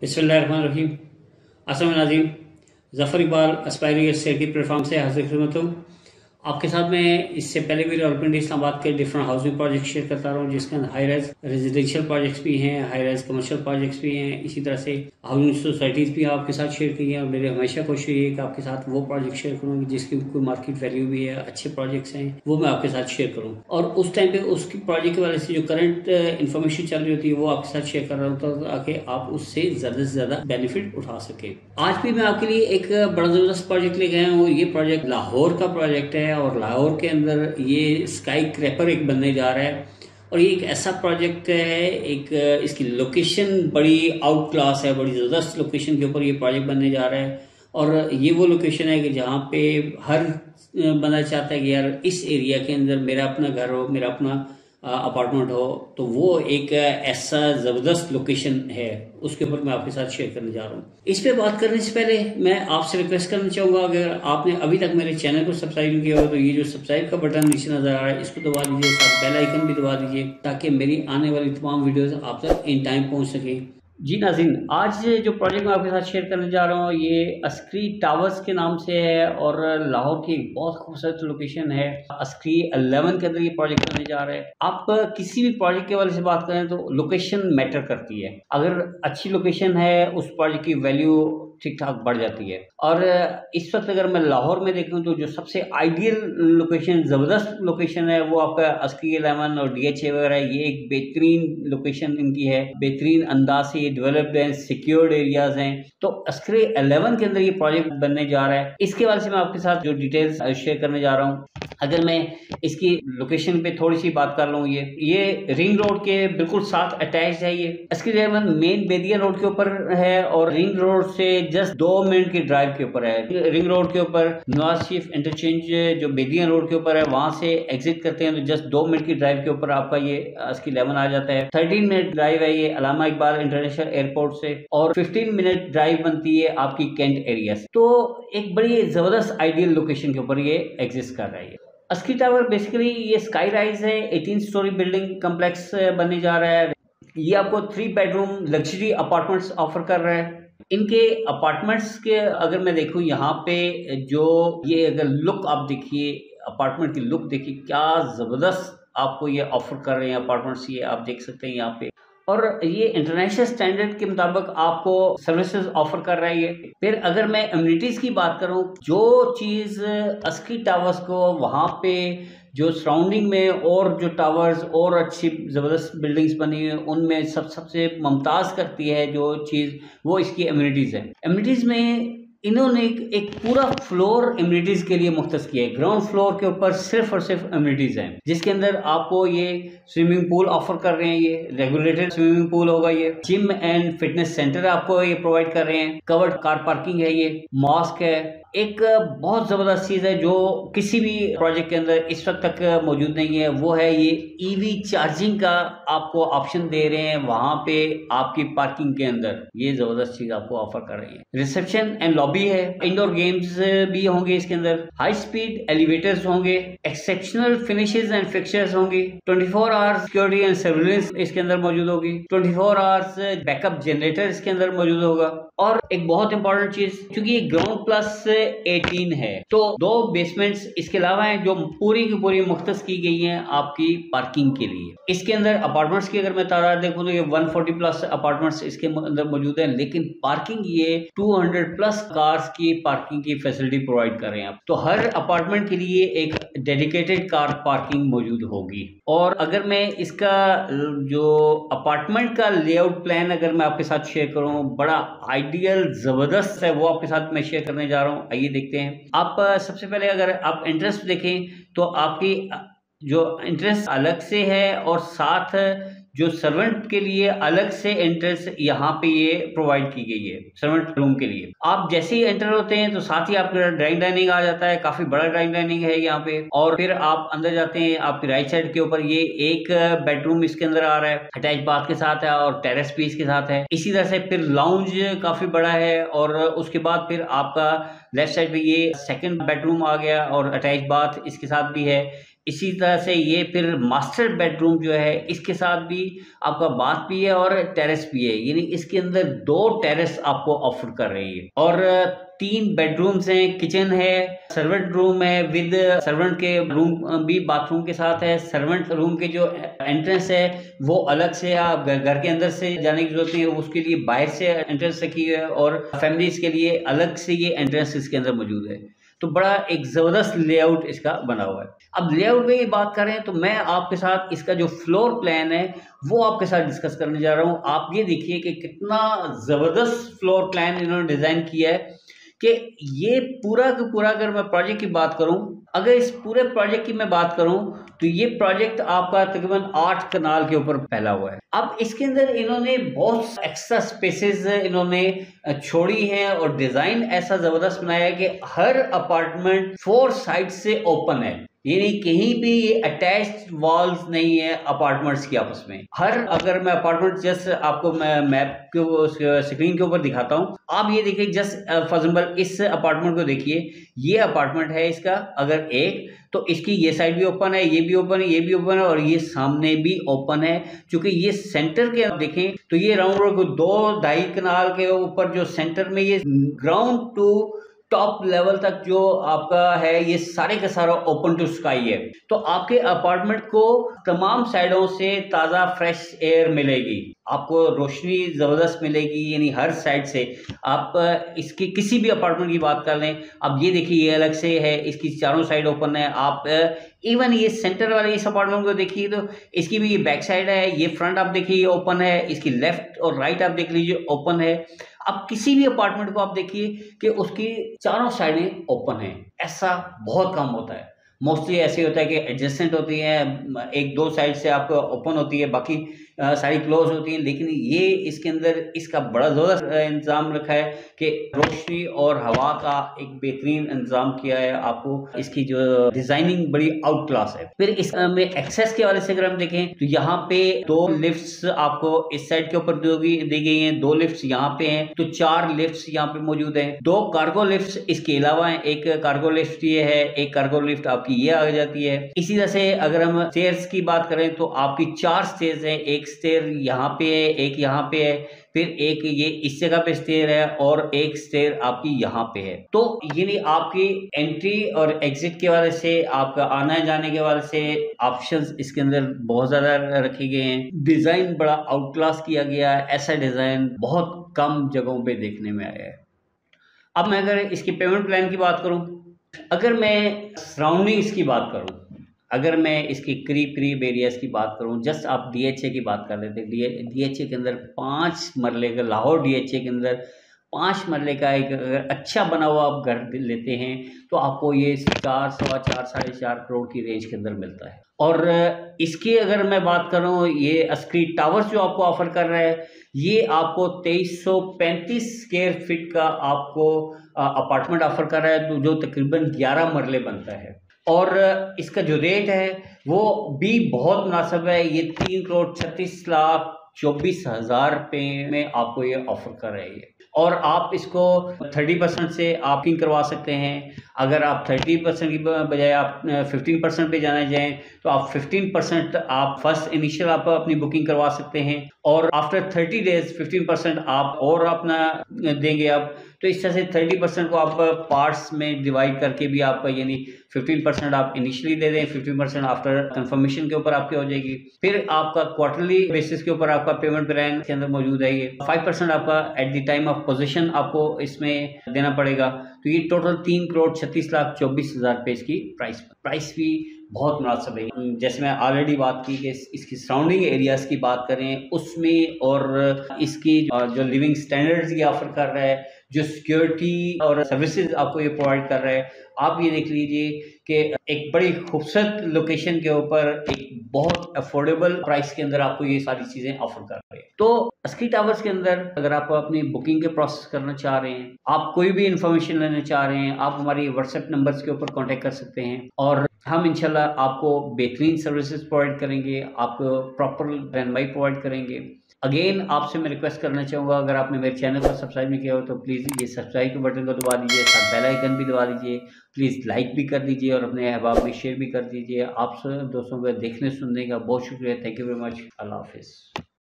बिस्मिल्लाहिर्रहमानिर्रहीम। अस्सलाम नाज़रीन, ज़फ़र इकबाल अस्पायरी एयर की प्लेटफॉर्म से हाजिर खिदमत हूँ आपके साथ। मैं इससे पहले भी रावलपिंडी इस्लामाबाद के डिफरेंट हाउसिंग प्रोजेक्ट शेयर करता रहा हूँ, जिसके अंदर हाई राइज रेजिडेंशियल प्रोजेक्ट्स भी हैं, हाई राइज कमर्शियल प्रोजेक्ट्स भी हैं, इसी तरह से हाउसिंग सोसाइटीज़ भी आपके साथ शेयर की हैं। और मेरे हमेशा कोशिश ये है कि आपके साथ वो प्रोजेक्ट शेयर करूँ जिसकी कोई मार्केट वैल्यू भी है, अच्छे प्रोजेक्ट्स हैं, वो मैं आपके साथ शेयर करूँ। और उस टाइम पर उसकी प्रोजेक्ट के बारे से जो करंट इन्फॉर्मेशन चल रही होती है वो आपके साथ शेयर कर रहा होता है, ताकि आप उससे ज़्यादा से ज़्यादा बेनिफिट उठा सकें। आज भी मैं आपके लिए एक बड़ा ज़बरदस्त प्रोजेक्ट लेके आया हूँ। ये प्रोजेक्ट लाहौर का प्रोजेक्ट है और लाहौर के अंदर ये स्काई क्रैपर एक बनने जा रहा है। और ये एक ऐसा प्रोजेक्ट है, एक इसकी लोकेशन बड़ी आउट क्लास है, बड़ी ज़बरदस्त लोकेशन के ऊपर ये प्रोजेक्ट बनने जा रहा है। और ये वो लोकेशन है कि जहाँ पे हर बंदा चाहता है कि यार इस एरिया के अंदर मेरा अपना घर हो, मेरा अपना अपार्टमेंट हो। तो वो एक ऐसा ज़बरदस्त लोकेशन है, उसके ऊपर मैं आपके साथ शेयर करने जा रहा हूँ। इस पे बात करने से पहले मैं आपसे रिक्वेस्ट करना चाहूँगा, अगर आपने अभी तक मेरे चैनल को सब्सक्राइब नहीं किया हो तो ये जो सब्सक्राइब का बटन नीचे नजर आ रहा है इसको दबा दीजिए, साथ बेल आइकन भी दबा दीजिए, ताकि मेरी आने वाली तमाम वीडियोज़ आप तक इन टाइम पहुँच सकें। जी नाज़रीन, आज जो प्रोजेक्ट मैं आपके साथ शेयर करने जा रहा हूँ ये अस्करी टावर्स के नाम से है और लाहौर की एक बहुत खूबसूरत लोकेशन है। अस्करी 11 के अंदर ये प्रोजेक्ट बनने जा रहा है। आप किसी भी प्रोजेक्ट के बारे से बात करें तो लोकेशन मैटर करती है। अगर अच्छी लोकेशन है उस प्रोजेक्ट की वैल्यू ठीक ठाक बढ़ जाती है। और इस वक्त अगर मैं लाहौर में देखूँ तो जो सबसे आइडियल लोकेशन, ज़बरदस्त लोकेशन है, वो आपका अस्करी 11 और DHA वगैरह, ये एक बेहतरीन लोकेशन इनकी है, बेहतरीन अंदाज से ये डेवलप्ड है, सिक्योर्ड एरियाज़ हैं। तो अस्करी 11 के अंदर ये प्रोजेक्ट बनने जा रहा है। इसके बारे से मैं आपके साथ जो डिटेल्स शेयर करने जा रहा हूँ, अगर मैं इसकी लोकेशन पे थोड़ी सी बात कर लूँ, ये रिंग रोड के बिल्कुल साथ अटैच है। ये अस्करी 11 मेन बेदिया रोड के ऊपर है और रिंग रोड से जस्ट 2 मिनट की ड्राइव के ऊपर है। रिंग रोड के ऊपर नवाज शरीफ इंटरचेंज जो बेदिया रोड के ऊपर है, वहाँ से एग्जिट करते हैं तो जस्ट 2 मिनट की ड्राइव के ऊपर आपका ये अस्करी 11 आ जाता है। 13 मिनट ड्राइव है ये अलामा इकबाल इंटरनेशनल एयरपोर्ट से और 15 मिनट ड्राइव बनती है आपकी कैंट एरिया से। तो एक बड़ी ज़बरदस्त आइडियल लोकेशन के ऊपर ये एग्जिस्ट कर रहा है। अस्करी टावर बेसिकली ये स्काई राइज है, 18 स्टोरी बिल्डिंग कम्प्लेक्स बनने जा रहा है। ये आपको 3 बेडरूम लग्जरी अपार्टमेंट्स ऑफर कर रहा है। इनके अपार्टमेंट्स के अगर मैं देखूं यहाँ पे जो ये अगर लुक आप देखिए, अपार्टमेंट की लुक देखिए, क्या ज़बरदस्त आपको ये ऑफर कर रहे हैं अपार्टमेंट्स, ये आप देख सकते हैं यहाँ पे। और ये इंटरनेशनल स्टैंडर्ड के मुताबिक आपको सर्विसेज ऑफर कर रहा है ये। फिर अगर मैं एमिनिटीज़ की बात करूं, जो चीज़ अस्करी टावर्स को वहाँ पे जो सराउंडिंग में और जो टावर्स और अच्छी ज़बरदस्त बिल्डिंग्स बनी हुई हैं उनमें सबसे मुमताज़ करती है जो चीज़, वो इसकी एमिनिटीज़ है। एमिनिटीज़ में इन्होंने एक पूरा फ्लोर एम्यूनिटीज़ के लिए मुख्तस किया है। ग्राउंड फ्लोर के ऊपर सिर्फ और सिर्फ एम्यूनिटीज़ हैं, जिसके अंदर आपको ये स्विमिंग पूल ऑफर कर रहे हैं, ये रेगुलेटेड स्विमिंग पूल होगा, ये जिम एंड फिटनेस सेंटर आपको ये प्रोवाइड कर रहे हैं, कवर्ड कार पार्किंग है, ये मॉस्क है। एक बहुत ज़बरदस्त चीज़ है जो किसी भी प्रोजेक्ट के अंदर इस वक्त तक मौजूद नहीं है, वो है ये ईवी चार्जिंग का आपको ऑप्शन दे रहे हैं वहाँ पे आपकी पार्किंग के अंदर। ये ज़बरदस्त चीज़ आपको ऑफर कर रही है। रिसेप्शन एंड लॉबी है, इंडोर गेम्स भी होंगे इसके अंदर, हाई स्पीड एलिवेटर्स होंगे, एक्सेप्शनल फिनिशेज एंड फिक्सचर्स होंगे, 24 आवर्स सिक्योरिटी एंड सर्विलेंस इसके अंदर मौजूद होगी, 24 आवर्स बैकअप जनरेटर इसके अंदर मौजूद होगा। और एक बहुत इंपॉर्टेंट चीज़, क्योंकि ये ग्राउंड प्लस 18 है तो 2 बेसमेंट्स इसके अलावा हैं जो पूरी की पूरी मुख्तस की गई हैं आपकी पार्किंग के लिए। इसके अंदर अपार्टमेंट्स की अगर मैं तादाद देखूँ तो ये 140 प्लस अपार्टमेंट्स इसके अंदर मौजूद हैं, लेकिन पार्किंग ये 200 प्लस कार्स की पार्किंग की फैसिलिटी प्रोवाइड कर रहे हैं आप। तो हर अपार्टमेंट के लिए एक डेडिकेटेड कार पार्किंग मौजूद होगी। और अगर मैं इसका जो अपार्टमेंट का लेआउट प्लान अगर मैं आपके साथ शेयर करूँ, बड़ा आइडियल ज़बरदस्त है, वो आपके साथ मैं शेयर करने जा रहा हूँ। आइए देखते हैं। आप सबसे पहले अगर आप इंटरेस्ट देखें तो आपकी जो इंटरेस्ट अलग से है और साथ जो सर्वेंट के लिए अलग से एंट्रेंस यहाँ पे ये प्रोवाइड की गई है सर्वेंट रूम के लिए। आप जैसे ही एंटर होते हैं तो साथ ही आपका ड्राइंग डाइनिंग आ जाता है, काफी बड़ा ड्राइंग डाइनिंग है यहाँ पे। और फिर आप अंदर जाते हैं, आपकी राइट साइड के ऊपर ये 1 बेडरूम इसके अंदर आ रहा है, अटैच बाथ के साथ है और टेरेस भी इसके साथ है। इसी तरह से फिर लाउंज काफी बड़ा है और उसके बाद फिर आपका लेफ्ट साइड पे ये 2nd बेडरूम आ गया और अटैच बाथ इसके साथ भी है। इसी तरह से ये फिर मास्टर बेडरूम जो है इसके साथ भी आपका बाथ भी है और टेरेस भी है, यानी इसके अंदर 2 टेरेस आपको ऑफर कर रही है। और 3 बेडरूम्स हैं, किचन है, सर्वेंट रूम है विद सर्वेंट के रूम भी बाथरूम के साथ है। सर्वेंट रूम के जो एंट्रेंस है वो अलग से, आप घर के अंदर से जाने की जरूरत नहीं है, उसके लिए बाहर से एंट्रेंस रखी है और फैमिलीज के लिए अलग से ये एंट्रेंस इसके अंदर मौजूद है। तो बड़ा एक ज़बरदस्त लेआउट इसका बना हुआ है। अब लेआउट में ये बात करें तो मैं आपके साथ इसका जो फ्लोर प्लान है वो आपके साथ डिस्कस करने जा रहा हूँ। आप ये देखिए कि कितना ज़बरदस्त फ्लोर प्लान इन्होंने डिज़ाइन किया है कि ये पूरा का पूरा, अगर मैं प्रोजेक्ट की बात करूँ, अगर इस पूरे प्रोजेक्ट की मैं बात करूं तो ये प्रोजेक्ट आपका तकरीबन 8 कनाल के ऊपर फैला हुआ है। अब इसके अंदर इन्होंने बहुत एक्स्ट्रा स्पेसेस इन्होंने छोड़ी हैं और डिजाइन ऐसा जबरदस्त बनाया है कि हर अपार्टमेंट 4 साइड से ओपन है, यानी कहीं भी ये अटैच्ड वॉल्स नहीं है अपार्टमेंट्स की आपस में। हर, अगर मैं अपार्टमेंट जस्ट आपको मैं मैप के स्क्रीन के ऊपर दिखाता हूँ, आप ये देखिए, जस्ट फॉर एग्जाम्पल इस अपार्टमेंट को देखिए, ये अपार्टमेंट है इसका अगर एक, तो इसकी ये साइड भी ओपन है, ये भी ओपन है, ये भी ओपन है और ये सामने भी ओपन है। चूंकि ये सेंटर के देखें तो ये राउंड रोड को 2-2.5 कनाल के ऊपर जो सेंटर में ये ग्राउंड टू टॉप लेवल तक जो आपका है ये सारे का सारा ओपन टू स्काई है। तो आपके अपार्टमेंट को तमाम साइडों से ताज़ा फ्रेश एयर मिलेगी, आपको रोशनी ज़बरदस्त मिलेगी, यानी हर साइड से। आप इसके किसी भी अपार्टमेंट की बात कर लें, अब ये देखिए ये अलग से है, इसकी चारों साइड ओपन है। आप इवन ये सेंटर वाले इस अपार्टमेंट को देखिए तो इसकी भी ये बैक साइड है, ये फ्रंट आप देखिए ये ओपन है, इसकी लेफ्ट और राइट आप देख लीजिए ओपन है। अब किसी भी अपार्टमेंट को आप देखिए कि उसकी चारों साइडें ओपन हैं, ऐसा बहुत कम होता है। मोस्टली ऐसे होता है कि एडजस्टेंट होती हैं, 1-2 साइड से आपको ओपन होती है, बाकी सारी क्लोज होती हैं। लेकिन ये इसके अंदर इसका बड़ा ज़बरदस्त इंतज़ाम रखा है कि रोशनी और हवा का एक बेहतरीन इंतज़ाम किया है। आपको इसकी जो डिज़ाइनिंग बड़ी आउट क्लास है। फिर इसमें एक्सेस के वाले से अगर हम देखें तो यहाँ पे 2 लिफ्ट आपको इस साइड के ऊपर दी गई हैं, 2 लिफ्ट यहाँ पे हैं, तो 4 लिफ्ट यहाँ पे मौजूद हैं। 2 कार्गो लिफ्ट इसके अलावा हैं, एक कार्गो लिफ्ट ये है, एक कार्गो लिफ्ट ये आ जाती है। इसी तरह से अगर हम स्टेयर्स की बात करें तो आपकी 4 स्टेयर्स हैं, एक स्टेयर यहाँ पे है, एक यहाँ पे है, फिर एक ये इस जगह पे स्टेयर है और एक स्टेयर आपकी यहाँ पे है। तो यानी आपकी एंट्री और एग्जिट के वाले से, आपका आने जाने के वाले से ऑप्शंस इसके अंदर बहुत ज्यादा रखे गए हैं। डिजाइन बड़ा आउट क्लास किया गया है, ऐसा डिजाइन बहुत कम जगहों पर देखने में आया है। अब मैं अगर इसकी पेमेंट प्लान की बात करूँ, अगर मैं सराउंडिंग्स की बात करूं, अगर मैं इसकी करीब एरियाज की बात करूं, जस्ट आप DHA की बात कर लेते हैं। DHA के अंदर 5 मरले का, लाहौर DHA के अंदर 5 मरले का एक अगर अच्छा बना हुआ आप घर लेते हैं तो आपको ये 4-4.5-4.5 करोड़ की रेंज के अंदर मिलता है। और इसकी अगर मैं बात करूं, ये अस्करी टावर्स जो आपको ऑफर कर रहा है, ये आपको 2335 स्क्वायर फीट का आपको अपार्टमेंट ऑफर कर रहा है, जो तकरीबन 11 मरले बनता है। और इसका जो रेट है वो भी बहुत मुनासिब है, ये 3,36,24,000 रुपये में आपको ये ऑफ़र कर रही है। और आप इसको 30% से आप ही करवा सकते हैं। अगर आप 30% की बजाय आप 15% पे जाना चाहें तो आप 15% आप फर्स्ट इनिशियल आप अपनी बुकिंग करवा सकते हैं और आफ्टर 30 डेज 15% आप और अपना देंगे आप। तो इस तरह से 30% को आप पार्ट्स में डिवाइड करके भी आप, यानी 15% आप इनिशियली दे दें, 15% आफ्टर कंफर्मेशन के ऊपर आपकी हो जाएगी। फिर आपका क्वार्टरली बेसिस के ऊपर आपका पेमेंट प्लान के अंदर मौजूद है। ये 5% आपका at the time of possession आपको इसमें देना पड़ेगा। तो ये टोटल 3,36,24,000 रुपये इसकी प्राइस भी बहुत मुनासिब है। जैसे मैं ऑलरेडी बात की कि इसकी सराउंडिंग एरियाज़ की बात करें उसमें, और इसकी जो लिविंग स्टैंडर्ड्स ये ऑफर कर रहा है, जो सिक्योरिटी और सर्विसेज आपको ये प्रोवाइड कर रहा है, आप ये देख लीजिए कि एक बड़ी खूबसूरत लोकेशन के ऊपर एक बहुत अफोर्डेबल प्राइस के अंदर आपको ये सारी चीज़ें ऑफर कर रहे हैं। तो अस्करी टावर्स के अंदर अगर आप अपनी बुकिंग के प्रोसेस करना चाह रहे हैं, आप कोई भी इंफॉर्मेशन लेना चाह रहे हैं, आप हमारी व्हाट्सएप नंबर्स के ऊपर कॉन्टेक्ट कर सकते हैं और हम इंशाल्लाह आपको बेहतरीन सर्विसेज प्रोवाइड करेंगे, आपको प्रॉपर रहनमाई प्रोवाइड करेंगे। अगेन आपसे मैं रिक्वेस्ट करना चाहूँगा, अगर आपने मेरे चैनल को सब्सक्राइब नहीं किया हो तो प्लीज़ ये सब्सक्राइब के बटन को दबा दीजिए, साथ बेल आइकन भी दबा दीजिए, प्लीज़ लाइक भी कर दीजिए और अपने अहबाब में शेयर भी कर दीजिए। आप दोस्तों को देखने सुनने का बहुत शुक्रिया। Thank you very much. अल्लाह हाफिज़।